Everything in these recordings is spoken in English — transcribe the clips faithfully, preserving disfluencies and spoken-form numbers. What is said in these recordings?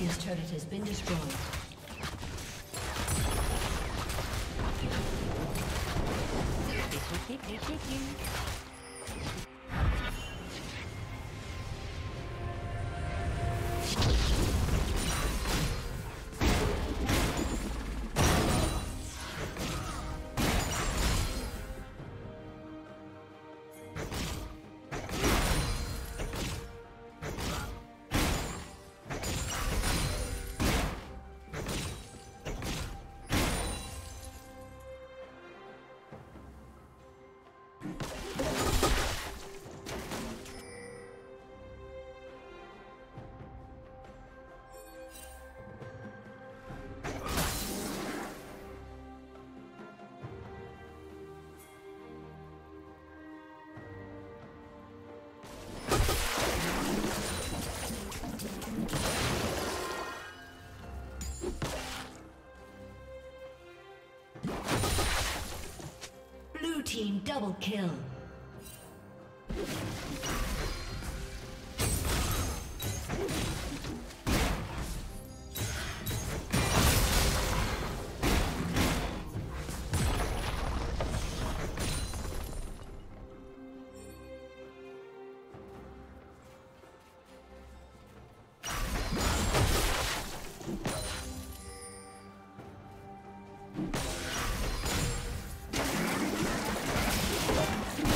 His turret has been destroyed. Team double kill. Let's go.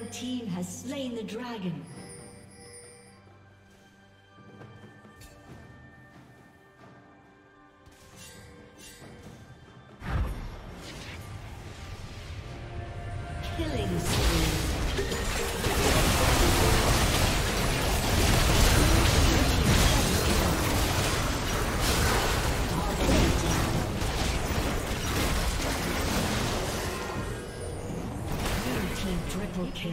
Red team has slain the dragon. Kill.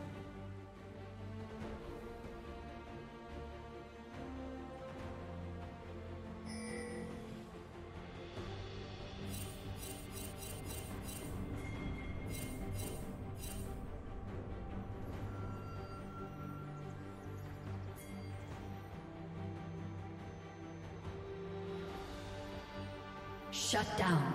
Shut down.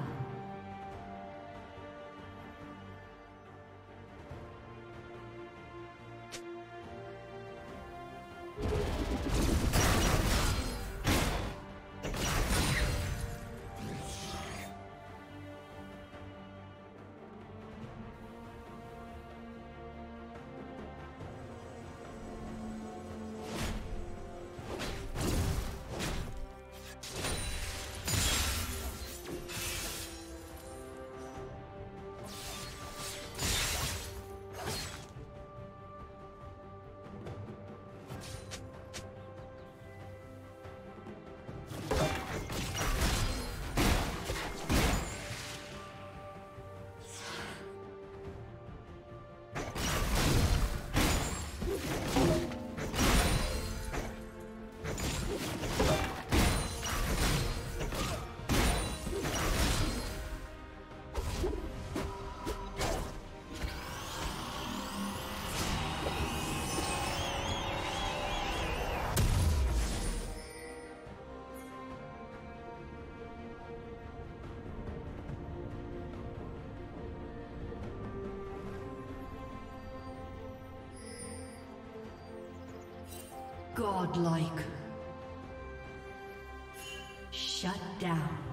Godlike. Shut down.